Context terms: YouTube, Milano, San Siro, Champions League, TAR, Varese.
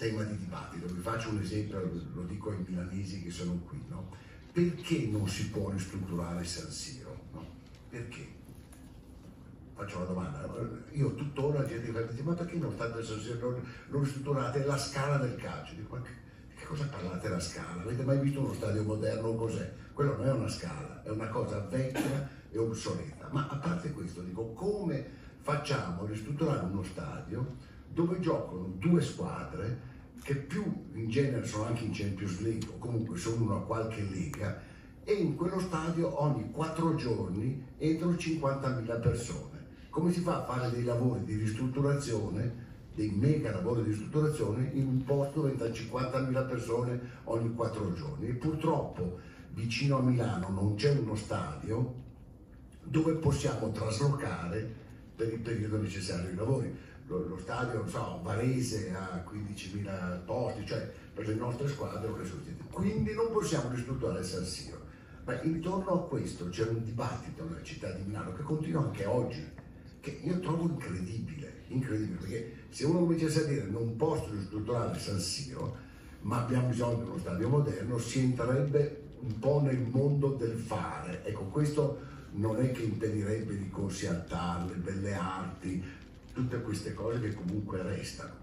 tema di dibattito. Vi faccio un esempio, lo dico ai milanesi che sono qui, no? Perché non si può ristrutturare San Siro? No? Perché? Faccio una domanda, io tuttora la gente mi dice: ma perché non state San Siro, non ristrutturate la Scala del calcio? Dico, ma che cosa parlate della Scala? Avete mai visto uno stadio moderno? Cos'è? Quello non è una scala, è una cosa vecchia e obsoleta. Ma a parte questo, dico, come facciamo a ristrutturare uno stadio dove giocano due squadre che più in genere sono anche in Champions League o comunque sono una qualche lega, e in quello stadio ogni 4 giorni entrano 50.000 persone? Come si fa a fare dei lavori di ristrutturazione, dei mega lavori di ristrutturazione in un posto dove entrano 50.000 persone ogni 4 giorni? E purtroppo vicino a Milano non c'è uno stadio dove possiamo traslocare per il periodo necessario ai lavori. Lo stadio, Varese ha 15.000 posti, cioè per le nostre squadre non è sufficiente. Quindi non possiamo ristrutturare San Siro. Ma intorno a questo c'è un dibattito nella città di Milano che continua anche oggi, che io trovo incredibile, incredibile, perché se uno cominciasse a dire non posso ristrutturare San Siro, ma abbiamo bisogno di uno stadio moderno, si entrerebbe un po' nel mondo del fare. Ecco, questo non è che impedirebbe di corsi al TAR, le belle arti, tutte queste cose che comunque restano.